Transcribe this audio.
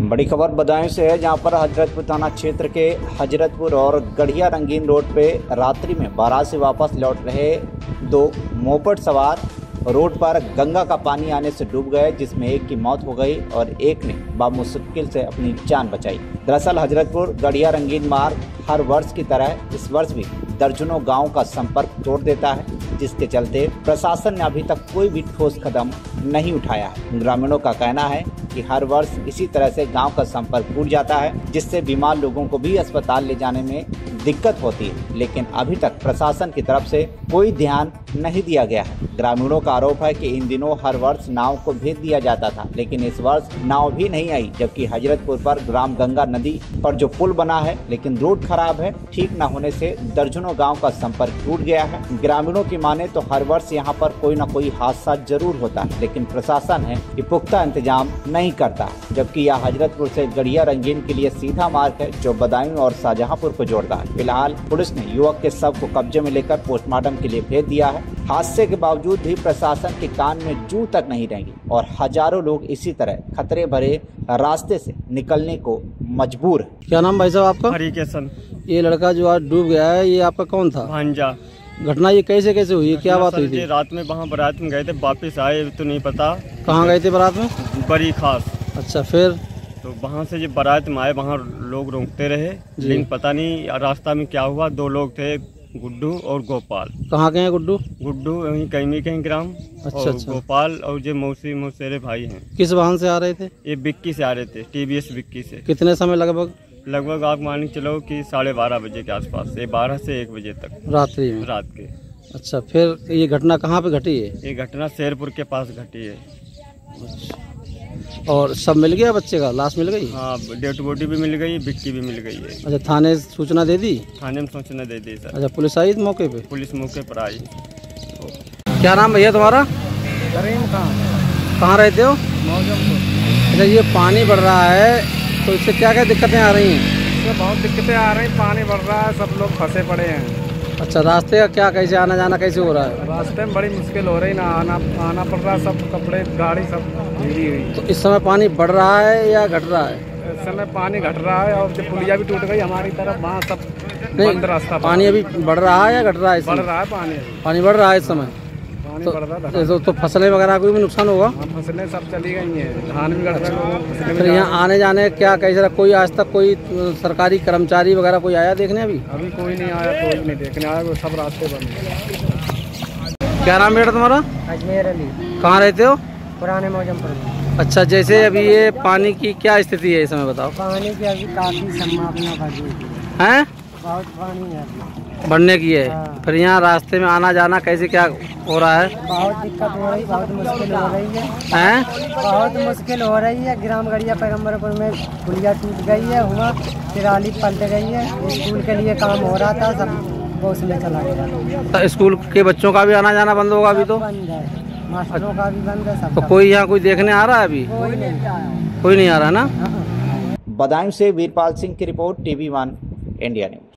बड़ी खबर बदायूं से है, जहां पर हजरतपुर थाना क्षेत्र के हजरतपुर और गढ़िया रंगीन रोड पे रात्रि में बारात से वापस लौट रहे दो मोपड़ सवार रोड पर गंगा का पानी आने से डूब गए, जिसमें एक की मौत हो गई और एक ने बामुश्किल से अपनी जान बचाई। दरअसल हजरतपुर गढ़िया रंगीन मार्ग हर वर्ष की तरह इस वर्ष भी दर्जनों गाँव का संपर्क तोड़ देता है, जिसके चलते प्रशासन ने अभी तक कोई भी ठोस कदम नहीं उठाया है। ग्रामीणों का कहना है कि हर वर्ष इसी तरह से गांव का संपर्क टूट जाता है, जिससे बीमार लोगों को भी अस्पताल ले जाने में दिक्कत होती है, लेकिन अभी तक प्रशासन की तरफ से कोई ध्यान नहीं दिया गया है। ग्रामीणों का आरोप है कि इन दिनों हर वर्ष नाव को भेज दिया जाता था, लेकिन इस वर्ष नाव भी नहीं आई, जबकि हजरतपुर पर ग्राम गंगा नदी पर जो पुल बना है, लेकिन रोड खराब है। ठीक न होने से दर्जनों गाँव का संपर्क टूट गया है। ग्रामीणों की माने तो हर वर्ष यहाँ पर कोई न कोई हादसा जरूर होता है, लेकिन प्रशासन है कि पुख्ता इंतजाम नहीं करता, जबकि यह हजरतपुर से गढ़िया रंगीन के लिए सीधा मार्ग है, जो बदायूं और शाहजहांपुर को जोड़ता है। फिलहाल पुलिस ने युवक के शव को कब्जे में लेकर पोस्टमार्टम के लिए भेज दिया है। हादसे के बावजूद भी प्रशासन के कान में जू तक नहीं रहेंगी और हजारों लोग इसी तरह खतरे भरे रास्ते से निकलने को मजबूर है। क्या नाम भाई साहब आपका? ये लड़का जो आज डूब गया है, ये आपका कौन था? भांजा। घटना ये कैसे कैसे हुई, क्या बात हुई थी? रात में वहाँ बारात में गए थे, वापस आए तो नहीं पता। कहाँ गए थे बारात में? बड़ी खास। अच्छा, फिर तो वहाँ से जब बारात में आए वहाँ लोग रोकते रहे, लेकिन पता नहीं रास्ता में क्या हुआ। दो लोग थे, गुड्डू और गोपाल। कहाँ के हैं गुड्डू? गुड्डू यहीं कहीं कहीं ग्राम। अच्छा अच्छा। गोपाल और जो मौसी मौसेरे भाई हैं। किस वाहन से आ रहे थे? ये बिक्की से आ रहे थे, TVS बिक्की से। कितने समय लगभग? लगभग आप मान के चलो कि 12:30 बजे के आसपास, 12 से 1 बजे तक रात्रि में, रात के। अच्छा, फिर ये घटना कहाँ पे घटी है? ये घटना शेरपुर के पास घटी है। अच्छा। और सब मिल गया बच्चे का? लाश मिल गई? हाँ, डेड बॉडी भी मिल गई, बिक्की भी मिल गई है। अच्छा, थाने सूचना दे दी? थाने में सूचना दे दी सर। अच्छा, पुलिस आई मौके पे? पुलिस मौके पर आई। क्या नाम भैया तुम्हारा? करीम खान। कहाँ रहते हो? मौजमपुर। अच्छा, ये पानी बढ़ रहा है तो इससे क्या क्या दिक्कतें आ रही हैं? इससे बहुत दिक्कतें आ रही हैं, पानी बढ़ रहा है, सब लोग फंसे पड़े हैं। अच्छा, रास्ते का क्या, कैसे आना जाना कैसे हो रहा है? रास्ते में बड़ी मुश्किल हो रही ना, आना पड़ रहा, सब कपड़े गाड़ी सब भीगी हुई। तो इस समय पानी बढ़ रहा है या घट रहा है? इस समय पानी घट रहा है, और जो पुलिया भी टूट गई हमारी तरफ, वहाँ सब बंद रास्ता। पानी अभी बढ़ रहा है या घट रहा है? बढ़ रहा है पानी, पानी बढ़ रहा है इस समय। तो फसलें वगैरह को भी नुकसान होगा? फसलें सब चली गई हैं, धान भी। अच्छा। तो यहाँ आने जाने क्या कैसे, कोई आज तक कोई सरकारी कर्मचारी वगैरह कोई आया देखने? अभी कोई नहीं आया, कोई नहीं देखने आया, सब रास्ते बंद। क्या नाम बेटा तुम्हारा? अजमेर अली। कहाँ रहते हो? पुराने मौजमपुर। अच्छा, जैसे अभी ये पानी की क्या स्थिति है इस समय बताओ? पानी की अभी काफी संभावना है, बहुत पानी है, बढ़ने की है। हाँ। फिर यहाँ रास्ते में आना जाना कैसे क्या हो रहा है? बहुत दिक्कत हो रही, बहुत मुश्किल हो रही है। हैं? बहुत मुश्किल हो रही है। ग्राम गढ़िया पैगंबरपुर में पुलिया टूट गई है, वहाँ तिराली पलट गई है। स्कूल के लिए काम हो रहा था, सब वो उसमें चला गया। तो स्कूल के बच्चों का भी आना जाना बंद होगा अभी? तो बंद है, मास्टरों का भी बंद है। तो कोई यहाँ कोई देखने आ रहा है अभी? कोई नहीं आ रहा ना। बदायूं से वीरपाल सिंह की रिपोर्ट, TV1 इंडिया न्यूज।